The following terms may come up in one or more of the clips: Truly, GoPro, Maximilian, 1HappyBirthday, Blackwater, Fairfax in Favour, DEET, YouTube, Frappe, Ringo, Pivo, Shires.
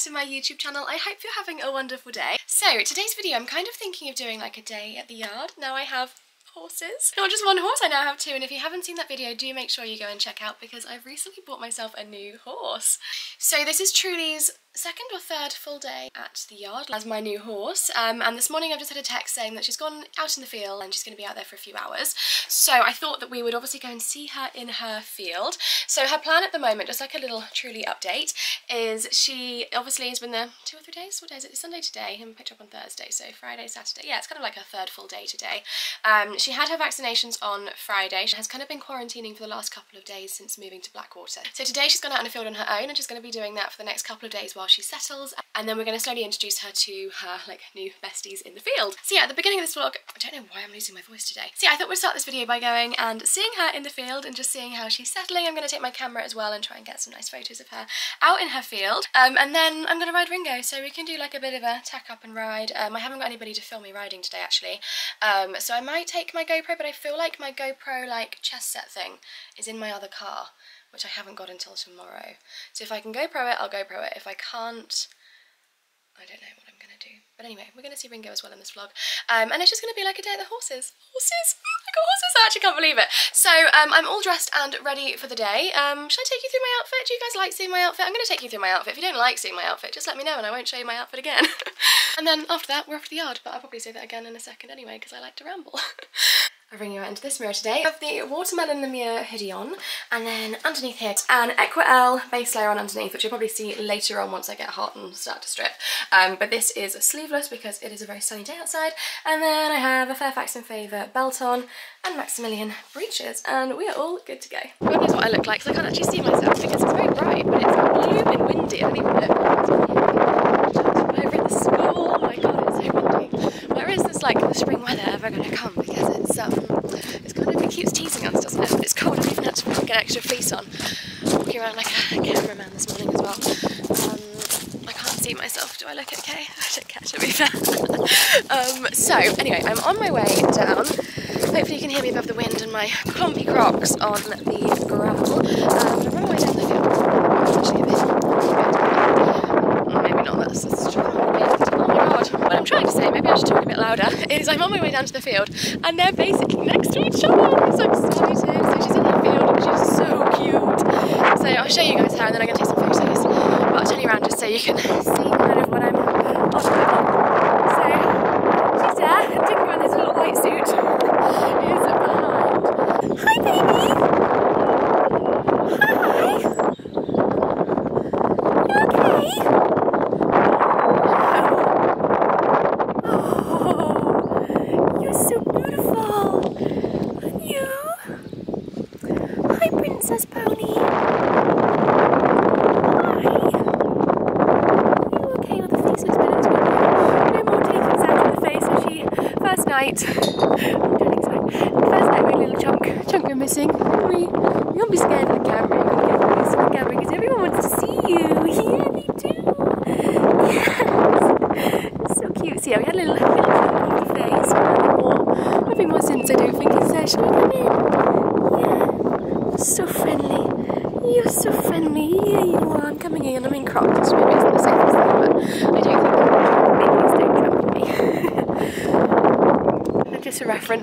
back to my YouTube channel. I hope you're having a wonderful day. So today's video, I'm kind of thinking of doing like a day at the yard. Now I have horses. Not just one horse, I now have two, and if you haven't seen that video, do make sure you go and check out because I've recently bought myself a new horse. So this is Truly's second or third full day at the yard as my new horse, and this morning I've just had a text saying that she's gone out in the field and she's going to be out there for a few hours. So I thought that we would obviously go and see her in her field. So her plan at the moment, just like a little Truly update, is she obviously has been there 2 or 3 days. What day is it? It's Sunday today and picked up on Thursday, so Friday, Saturday. Yeah, it's kind of like her third full day today. She had her vaccinations on Friday. She has kind of been quarantining for the last couple of days since moving to Blackwater. So today she's gone out in the field on her own and she's going to be doing that for the next couple of days while she settles, and then we're going to slowly introduce her to her like new besties in the field. So yeah, at the beginning of this vlog, I don't know why I'm losing my voice today. So yeah, I thought we'd start this video by going and seeing her in the field and just seeing how she's settling. I'm going to take my camera as well and try and get some nice photos of her out in her field, and then I'm going to ride Ringo, so we can do like a bit of a tack up and ride. I haven't got anybody to film me riding today actually, so I might take my GoPro, but I feel like my GoPro like chess set thing is in my other car, which I haven't got until tomorrow. So if I can GoPro it, I'll GoPro it. If I can't, I don't know what I'm gonna do. But anyway, we're gonna see Ringo as well in this vlog. And it's just gonna be like a day at the horses. Horses? I got horses, I actually can't believe it. So I'm all dressed and ready for the day. Should I take you through my outfit? Do you guys like seeing my outfit? I'm gonna take you through my outfit. If you don't like seeing my outfit, just let me know and I won't show you my outfit again. And then after that, we're off to the yard, but I'll probably say that again in a second anyway, because I like to ramble. I'll bring you out into this mirror today. I have the watermelon lemure hoodie on, and then underneath here an Equal base layer on underneath, which you'll probably see later on once I get hot and start to strip. But this is sleeveless because it is a very sunny day outside. And then I have a Fairfax in Favour belt on and Maximilian breeches, and we are all good to go. God knows what I look like because I can't actually see myself because it's very bright, but it's blue and windy. I don't even look. Over in the school, oh my god, it's so windy. Where is this like the spring weather ever going to come? Because it's kind of, it keeps teasing us, doesn't it? But it's cold. I've even had to put an extra fleece on. Walking around like a cameraman this morning as well. I can't see myself. Do I look okay? I don't care, to be fair. So anyway, I'm on my way down. Hopefully you can hear me above the wind and my clumpy Crocs on the gravel. I'm on my way down the field. I'm actually a bit, maybe not. That's true. What I'm trying to say, maybe I should talk a bit louder, is I'm on my way down to the field and they're basically next to each other. So excited. So she's in the field and she's so cute. So I'll show you guys her and then I'm going to take some photos. But I'll turn you around just so you can see kind of what I'm on. So she's there. Dickie with his little white suit is behind. Hi baby!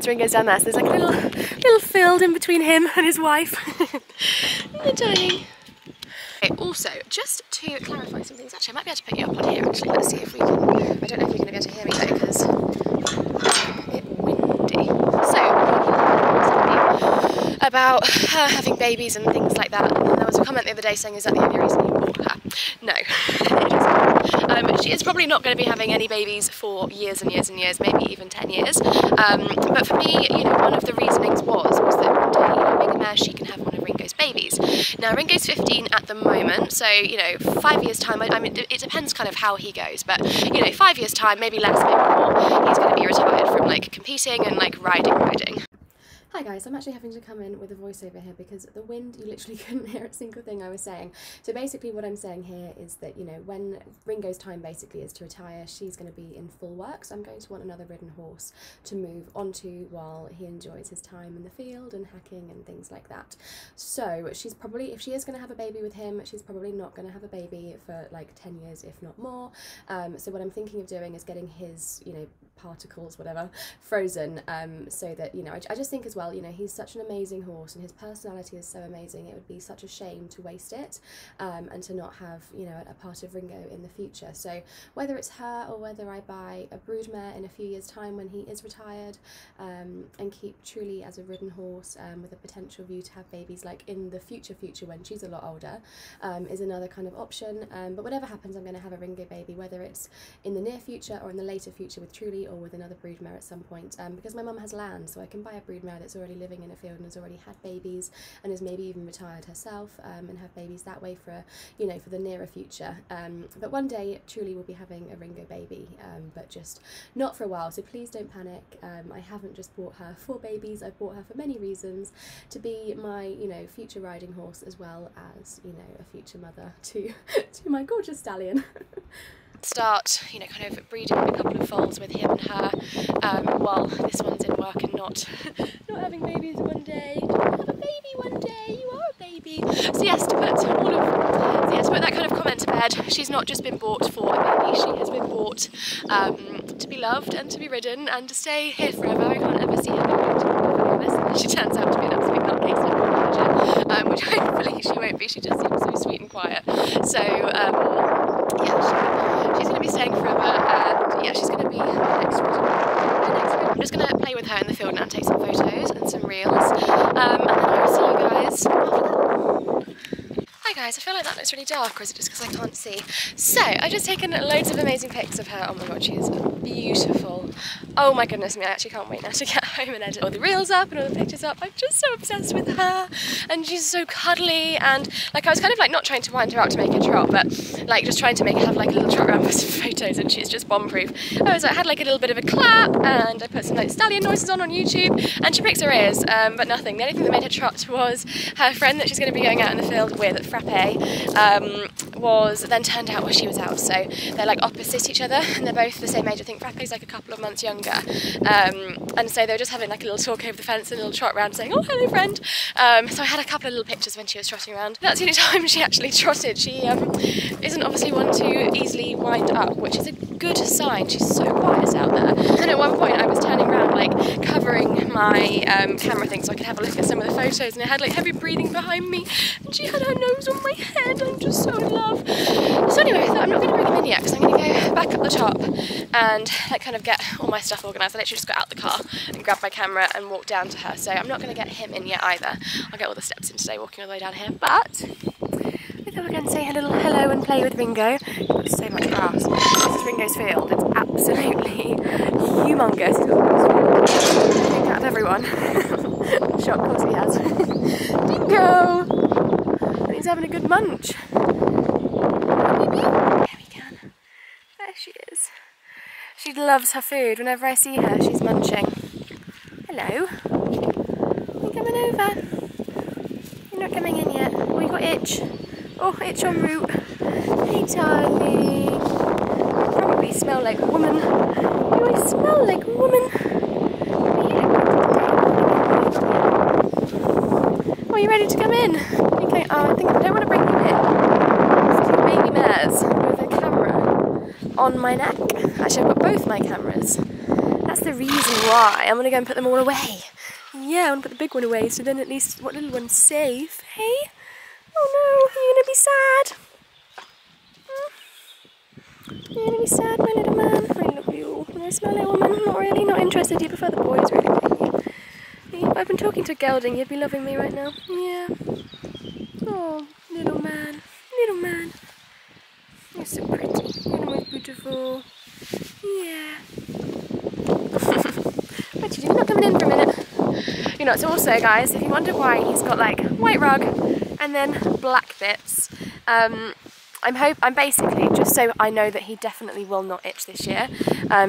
Ringo's down there, so there's like a little field in between him and his wife. Enjoying. Okay, also, just to clarify some things, actually I might be able to put you up on here actually, let's see if we can, I don't know if you're going to be able to hear me though because it's a bit windy. So, about her having babies and things like that, and there was a comment the other day saying, is that the only reason you bought her? No, it isn't. She is probably not going to be having any babies for years and years and years, maybe even 10 years. But for me, you know, one of the reasonings was that one day, you know, being a mare, she can have one of Ringo's babies. Now, Ringo's 15 at the moment, so, you know, 5 years' time, I mean, it depends kind of how he goes, but, you know, 5 years' time, maybe less, maybe more, he's going to be retired from, like, competing and, like, riding. Hi guys, I'm actually having to come in with a voiceover here because the wind, you literally couldn't hear a single thing I was saying. So basically what I'm saying here is that, you know, when Ringo's time basically is to retire, she's going to be in full work, so I'm going to want another ridden horse to move onto while he enjoys his time in the field and hacking and things like that. So she's probably, if she is going to have a baby with him, she's probably not going to have a baby for like 10 years if not more. So what I'm thinking of doing is getting his, you know, particles, whatever, frozen, so that, you know, I just think as well, you know, he's such an amazing horse and his personality is so amazing, it would be such a shame to waste it and to not have, you know, a part of Ringo in the future. So whether it's her or whether I buy a broodmare in a few years' time when he is retired and keep Truly as a ridden horse with a potential view to have babies like in the future when she's a lot older is another kind of option. But whatever happens, I'm going to have a Ringo baby, whether it's in the near future or in the later future with Truly or with another broodmare at some point, because my mum has land, so I can buy a broodmare that's already living in a field and has already had babies and has maybe even retired herself and have babies that way for, you know, for the nearer future. But one day Truly will be having a Ringo baby, but just not for a while, so please don't panic. I haven't just bought her for babies, I've bought her for many reasons, to be my, you know, future riding horse as well as, you know, a future mother to, to my gorgeous stallion. Start, you know, kind of breeding a couple of foals with him and her while this one's in work and not having babies one day. Don't have a baby one day, you are a baby. So yes, to put that kind of comment to bed, she's not just been bought for a baby, she has been bought to be loved and to be ridden and to stay here forever. I can't ever see her being bought to, she turns out to be an absolute nutcase, which hopefully she won't be, she just seems so sweet and quiet. So she's going to be staying forever, and yeah, she's going to be the next I'm just going to play with her in the field now and take some photos and some reels, and then I will see you guys after that. Hi guys, I feel like that looks really dark, or is it just because I can't see? So, I've just taken loads of amazing pics of her. Oh my god, she's beautiful. Oh my goodness me, I actually can't wait now to get home and edit all the reels up and all the pictures up. I'm just so obsessed with her, and she's so cuddly, and like I was kind of like not trying to wind her up to make her trot, but like just trying to make her have like a little trot around for some photos, and she's just bomb proof. I had like a little bit of a clap, and I put some like stallion noises on YouTube, and she pricks her ears, but nothing. The only thing that made her trot was her friend that she's going to be going out in the field with at Frappe was then turned out while she was out, so they're like opposite each other, and they're both the same age. I think Frappe's like a couple of months younger, and so they were just having like a little talk over the fence and a little trot round, saying, "Oh, hello, friend." So I had a couple of little pictures when she was trotting around. That's the only time she actually trotted. She isn't obviously one to easily wind up, which is a good sign. She's so quiet out there. And at one point, I was turning around, like covering my camera thing so I could have a look at some of the photos, and I had like heavy breathing behind me, and she had her nose on my head. I'm just so in love. So anyway, I thought I'm not going to bring them in yet because I'm going to go back up the top and like kind of get all my stuff organised. I literally just got out the car and grabbed my camera and walked down to her, so I'm not going to get him in yet either. I'll get all the steps in today, walking all the way down here, but I think we're going to say a little hello and play with Ringo. He's got so much grass. This is Ringo's field. It's absolutely humongous. He's got the biggest field, I think, out of everyone. Shock, of course he has. Ringo! And he's having a good munch. She loves her food. Whenever I see her, she's munching. Hello. Are you coming over? You're not coming in yet. Oh, you got itch. Oh, itch en route. Hey, darling. I probably smell like a woman. Do I smell like a woman? Oh, are you ready to come in? Okay. Oh, I think I don't want to bring you in. It's baby mares with a camera on my neck. Actually, I've got both my cameras. That's the reason why. I'm going to go and put them all away. Yeah, I'm going to put the big one away, so then at least what little one's safe. Hey? Oh no, you're going to be sad. You're going to be sad, my little man. I love you. No, smell like a woman. Not really, not interested. You prefer the boys, really. If I've been talking to Gelding, he'd be loving me right now. Yeah. Oh, little man. Little man. You're so pretty. You're the most beautiful. Yeah. Richard, you're not coming in for a minute. You know, it's also, guys, if you wonder why he's got like white rug and then black bits, I'm basically, just so I know that he definitely will not itch this year,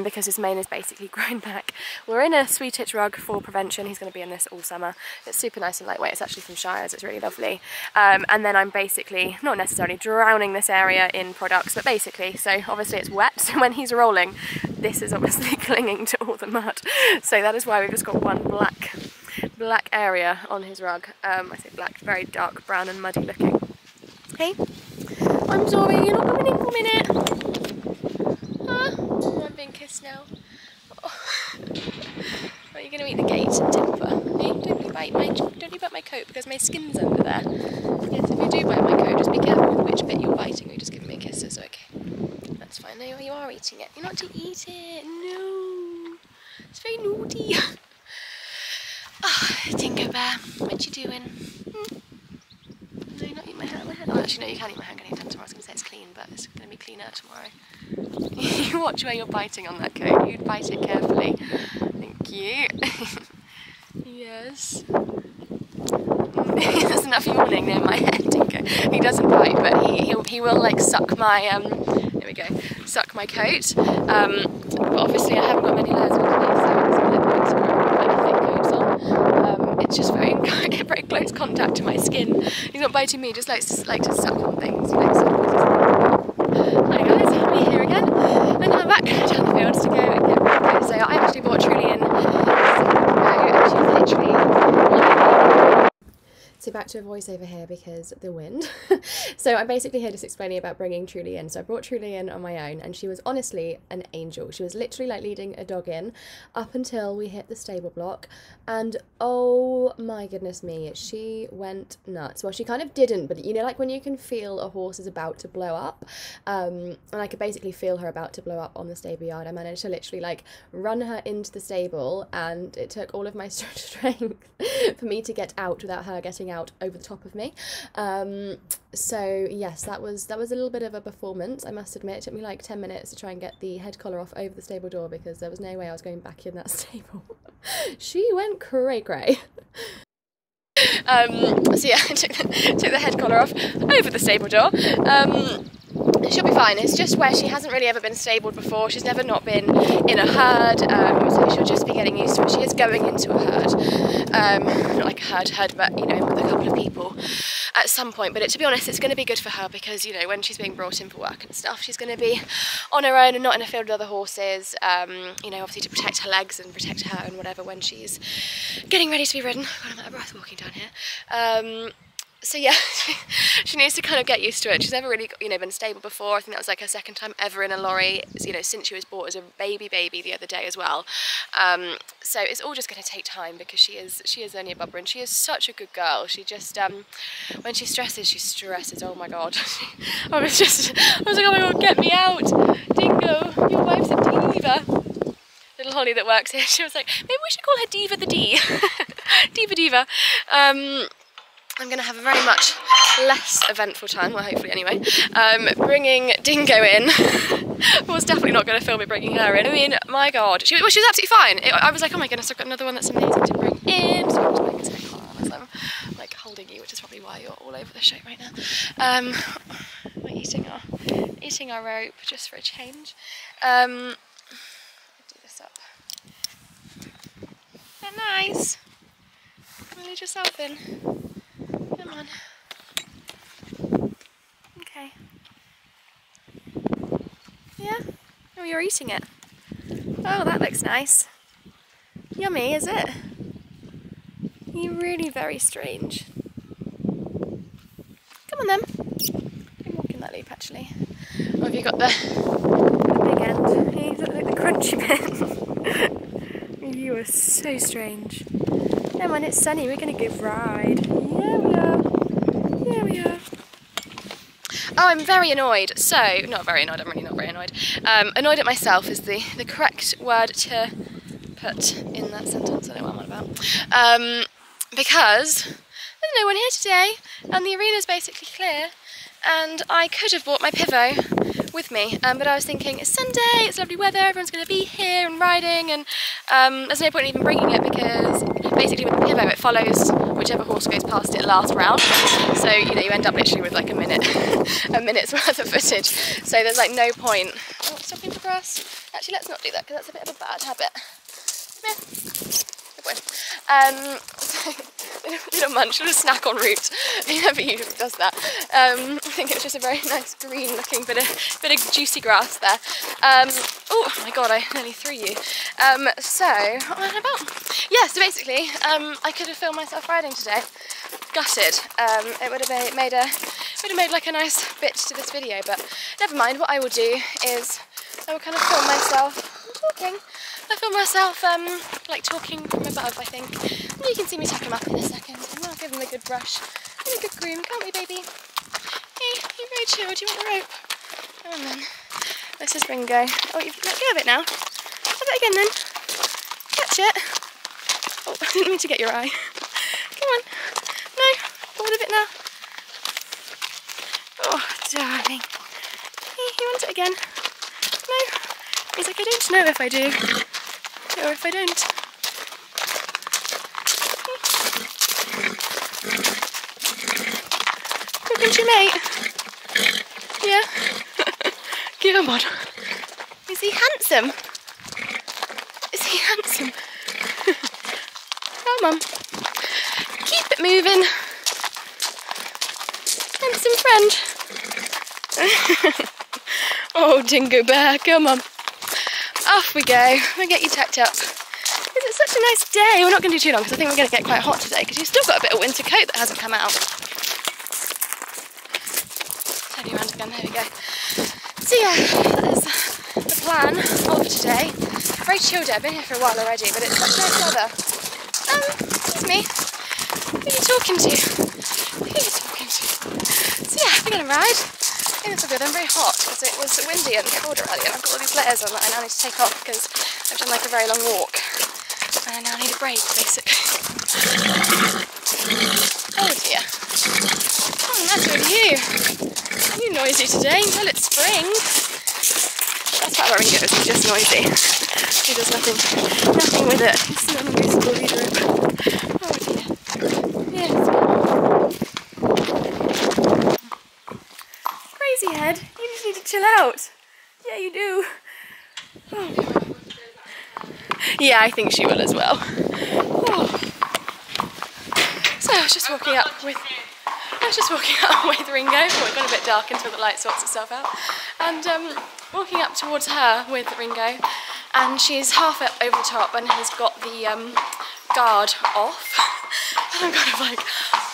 because his mane is basically grown back. We're in a sweet itch rug for prevention. He's going to be in this all summer. It's super nice and lightweight. It's actually from Shires. It's really lovely. And then I'm basically not necessarily drowning this area in products, but basically, so obviously it's wet. So when he's rolling, this is obviously clinging to all the mud. So that is why we've just got one black area on his rug. I say black, very dark brown and muddy looking. Hey, I'm sorry, you're not coming in for a minute. Ah, I'm being kissed now. Oh. Well, you're going to eat the gate and temper. Hey, don't you bite my coat, because my skin's under there. Yes, if you do bite my coat, just be careful with which bit you're biting. We just give me a kiss, so okay. That's fine. No, you are eating it. You're not to eat it. No, it's very naughty. Oh, Dingo Bear, what you doing? No, you're not eating my hand. Oh, actually, no, you can eat my hand anytime tomorrow. I was going to say it's clean, but it's going to be cleaner tomorrow. You watch where you're biting on that coat. You'd bite it carefully. Thank you. Yes. There's enough yawning near my head, Dingo. He doesn't bite, but he will, like, suck my, there we go, suck my coat. But obviously I haven't got many layers on today, so it's going to let me explore. It's just very close contact to my skin. He's not biting me, he just likes to suck on things. He likes to Hi guys, I'm here again. And I'm back down the fields to go and get Ringo. So I actually bought Truly in and she's literally... So back to a voiceover here because the wind. So I'm basically here just explaining about bringing Truly in. So I brought Truly in on my own and she was honestly an angel. She was literally like leading a dog in up until we hit the stable block, and oh my goodness me, she went nuts. Well, she kind of didn't, but you know, like when you can feel a horse is about to blow up, and I could basically feel her about to blow up on the stable yard. I managed to literally like run her into the stable, and it took all of my strength for me to get out without her getting out over the top of me. So yes, that was a little bit of a performance, I must admit. It took me like 10 minutes to try and get the head collar off over the stable door because there was no way I was going back in that stable. She went cray-cray. So yeah, I took the head collar off over the stable door. She'll be fine. It's just where she hasn't really ever been stabled before. She's never not been in a herd, so she'll just be getting used to it. She is going into a herd, not like a herd, but you know, with a couple of people at some point. But to be honest, it's going to be good for her because, you know, when she's being brought in for work and stuff, she's going to be on her own and not in a field with other horses, you know, obviously to protect her legs and protect her and whatever when she's getting ready to be ridden. God, I'm out of breath walking down here. So yeah, she needs to kind of get used to it. She's never really, you know, been stable before. I think that was like her second time ever in a lorry, you know, since she was bought as a baby the other day as well. So it's all just going to take time because she is only a bubber, and she is such a good girl. She just, when she stresses. Oh my God. I was like, oh my God, get me out. Dingo, your wife's a diva. Little Holly that works here, she was like, maybe we should call her Diva the D. Diva. I'm going to have a very much less eventful time, well hopefully anyway. Bringing Dingo in was definitely not going to film me bringing her in. I mean, my God, she was absolutely fine. I was like, oh my goodness, I've got another one that's amazing to bring in. So I'm just making a call as I'm like holding you, which is probably why you're all over the show right now. We're eating our rope just for a change. I'll do this up. Isn't that nice? Lead yourself in. Come on. Okay. Yeah? Oh, you're eating it. Oh, that looks nice. Yummy, is it? You're really very strange. Come on then. I'm walking that loop actually. Or have you got the big end? You look like the crunchy bit. You are so strange. Come on, it's sunny, we're going to give ride. Yeah, we are. Oh, I'm very annoyed. So, not very annoyed, I'm really not very annoyed. Annoyed at myself is the correct word to put in that sentence. I don't know what I'm on about. Because there's no one here today, and the arena's basically clear, and I could have bought my pivot with me. But I was thinking, it's Sunday, it's lovely weather, everyone's going to be here and riding, and there's no point in even bringing it, because basically with the Pivo it follows whichever horse goes past it last round. So you know, you end up literally with like a minute's worth of footage. So there's like no point. Oh, stopping for grass. Actually, let's not do that, because that's a bit of a bad habit. Come here. Good boy. Little munch, little snack en route. Whoever usually does that. I think it's just a very nice green looking bit of juicy grass there. Oh my god, I nearly threw you. So what was I about? Yeah, so basically I could have filmed myself riding today. Gutted. It would have made like a nice bit to this video, but never mind. What I will do is I will kind of film myself talking. I film myself like talking from above, I think. And you can see me tuck him up in a second. And I'll give him a good brush and a good groom, can't we, baby? Hey, you're very chill. Do you want a rope? Come on then. This is Ringo. Oh, you've let go of it now. Have it again then. Catch it. Oh, I didn't mean to get your eye. Come on. No, hold of it now. Oh, darling. Hey, you want it again? No. He's like, I don't know if I do. Or if I don't. Welcome to your mate. Yeah. Give him one. Is he handsome? Is he handsome? Come on. Keep it moving. Handsome friend. Oh, Dingo Bear, come on. Off we go. We'll get you tucked up. It's such a nice day. We're not going to do too long, because I think we're going to get quite hot today, because you've still got a bit of winter coat that hasn't come out. Turn you around again. There we go. So yeah, that is the plan of today. Very chilled day. I've been here for a while already, but it's such nice weather. Excuse me. Who are you talking to? Who are you talking to? So yeah, we're going to ride. Good. I'm very hot because it was windy and colder earlier, and I've got all these layers on that I now need to take off because I've done like a very long walk and I now need a break basically. Oh dear. What's the matter with you? You noisy today until it's spring. That's how Ringo is, he's just noisy. He does nothing with it. He's not useful either. Oh dear. Yes. Head, you just need to chill out. Yeah, you do. Oh. Yeah, I think she will as well. Oh. So I was just walking up with Ringo. Well, it got a bit dark until the light sorts itself out. And walking up towards her with Ringo, and she's half up over the top and has got the guard off. And I'm kind of like,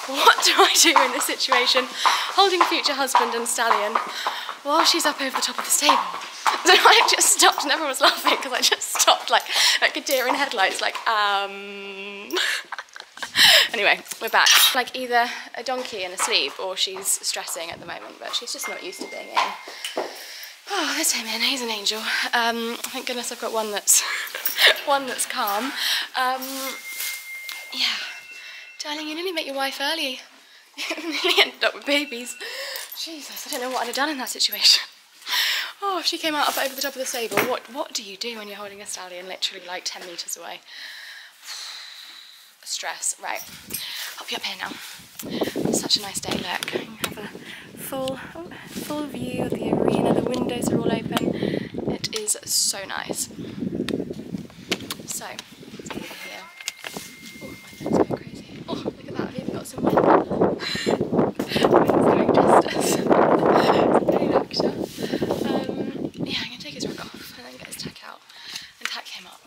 what do I do in this situation? Holding future husband and stallion while she's up over the top of the stable. So I just stopped and everyone was laughing because I just stopped like a deer in headlights, like, Anyway, we're back. Like either a donkey in a sleeve or she's stressing at the moment, but she's just not used to being in. Oh, there's him in, he's an angel. Thank goodness I've got one that's, one that's calm. Yeah. Darling, you nearly met your wife early. You nearly ended up with babies. Jesus, I don't know what I'd have done in that situation. Oh, if she came out up over the top of the stable, what do you do when you're holding a stallion literally like 10 metres away? Stress. Right, hop you up here now. It's such a nice day, look. You have a full view of the arena. The windows are all open. It is so nice. So, let's go here. Some wind. Wind's doing justice. Yeah, I'm going to take his rug off and then get his tack out and tack him up.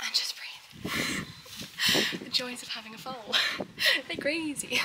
And just breathe. The joys of having a foal. They're crazy.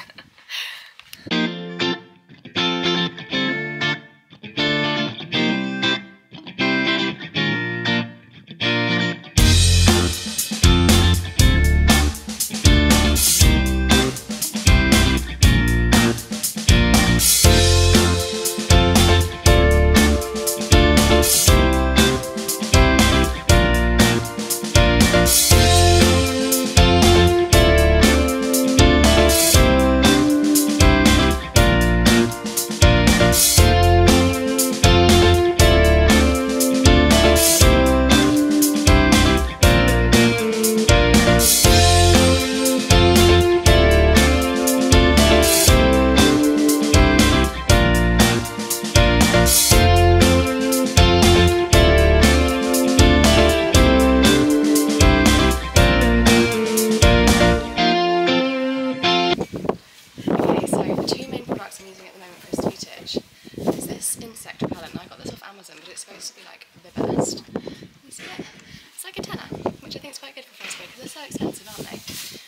so expensive, aren't they?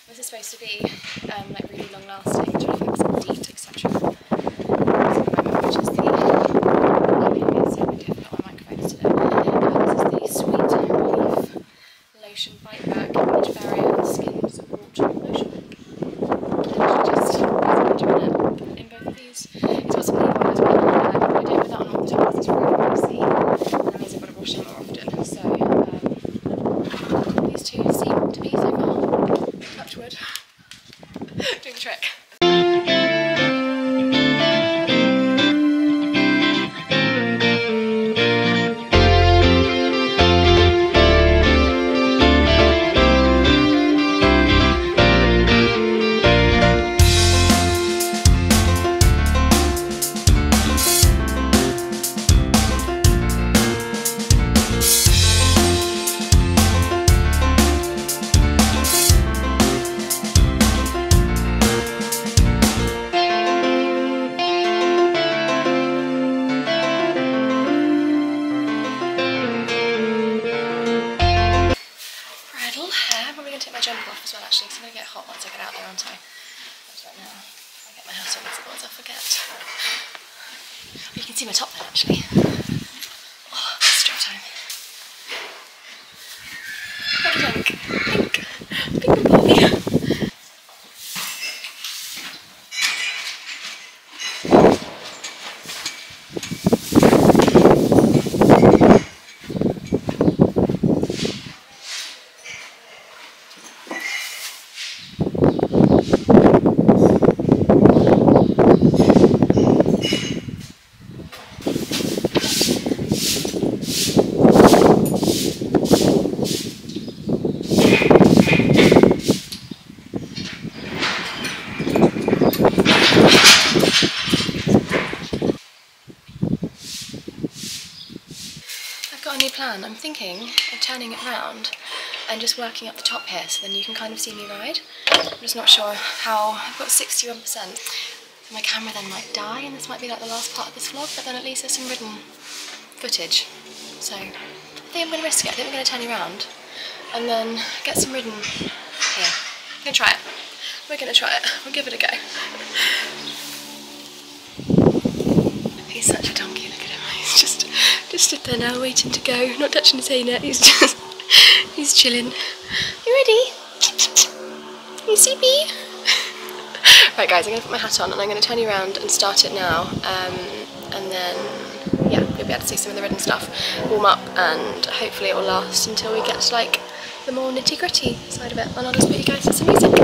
This is supposed to be like really long lasting, 25% DEET, etc. So my mum, which is the this is the Sweet Relief Lotion Bite Back Image Barrier Skin Support Lotion. And just put it in both of these. It's got some leave on as well. I don't put that on all the time because it's really messy, and that means I've got to wash them more often. So these two seem to be so far, touch wood, doing the trick. I'm thinking of turning it round and just working up the top here so then you can kind of see me ride. I'm just not sure how. I've got 61%. My camera then might die and this might be like the last part of this vlog, but then at least there's some ridden footage. So I think I'm going to risk it. I think we're going to turn you round and then get some ridden here. I'm going to try it. We're going to try it. We'll give it a go. He's such a donkey. Look at him. He's just stood there now waiting to go, not touching his hay net, he's just, he's chilling. You ready? You sleepy? Right guys, I'm going to put my hat on and I'm going to turn you around and start it now, and then, yeah, you'll be able to see some of the ridden stuff, warm up, and hopefully it will last until we get to like the more nitty gritty side of it, and I'll just put you guys to some music.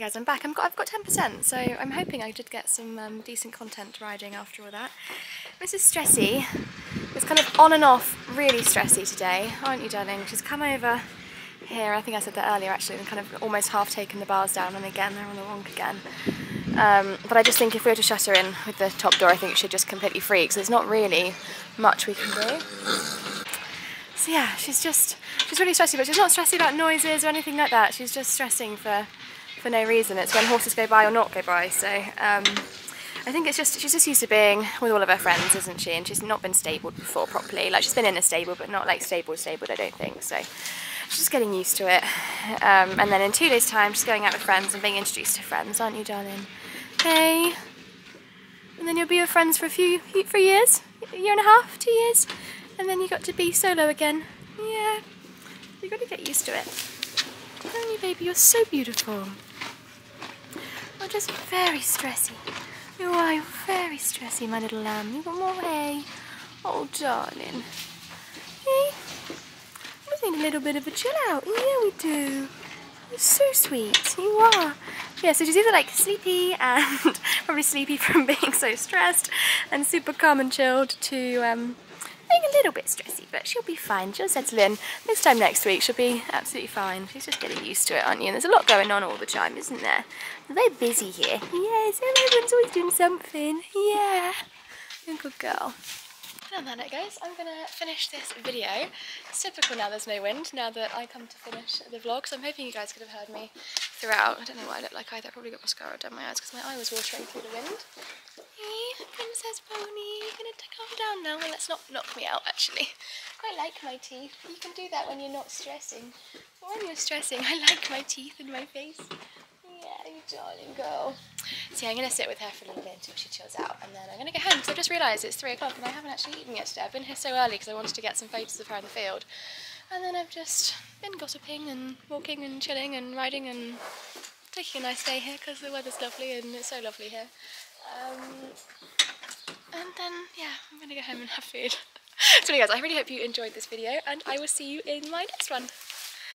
Guys, I'm back. I've got 10%, so I'm hoping I did get some decent content riding after all that. This is stressy. It's kind of on and off, really stressy today, aren't you, darling? She's come over here. I think I said that earlier actually, and kind of almost half taken the bars down, and again they're on the wonk again. But I just think if we were to shut her in with the top door, I think it should just completely freak. So there's not really much we can do. So yeah, she's really stressy, but she's not stressy about noises or anything like that. She's just stressing for no reason. It's when horses go by or not go by. So I think it's just, she's just used to being with all of her friends, isn't she? And she's not been stabled before properly. Like, she's been in a stable, but not like stabled, I don't think. So she's just getting used to it. And then in 2 days' time, she's going out with friends and being introduced to friends, aren't you, darling? Hey. And then you'll be with friends for a few years, a year and a half, 2 years. And then you got to be solo again. Yeah, you got to get used to it. Honey, baby, you're so beautiful. You're just very stressy. You are, you're very stressy, my little lamb. You want more hay? Oh, darling. Hey, we need a little bit of a chill out. Yeah, we do. You're so sweet. You are. Yeah, so she's either like sleepy and probably sleepy from being so stressed and super calm and chilled to being a little bit stressy, but she'll be fine. She'll settle in. This time next week she'll be absolutely fine. She's just getting used to it, aren't you? And there's a lot going on all the time, isn't there? They're busy here. Yes, everyone's always doing something. Yeah. Good girl. And on that note, guys, I'm going to finish this video. It's typical now there's no wind, now that I come to finish the vlog, so I'm hoping you guys could have heard me throughout. I don't know what I look like either. I probably got mascara down my eyes because my eye was watering through the wind. Hey, Princess Pony, you're going to calm down now. Well, let's not knock me out, actually. I like my teeth. You can do that when you're not stressing. Or when you're stressing, I like my teeth and my face. Yeah, you darling girl. So yeah, I'm going to sit with her for a little bit until she chills out, and then I'm going to go home because I've just realised it's 3 o'clock and I haven't actually eaten yet today. I've been here so early because I wanted to get some photos of her in the field, and then I've just been gossiping and walking and chilling and riding and taking a nice day here because the weather's lovely and it's so lovely here. And then, yeah, I'm going to go home and have food. So anyway guys, I really hope you enjoyed this video and I will see you in my next one.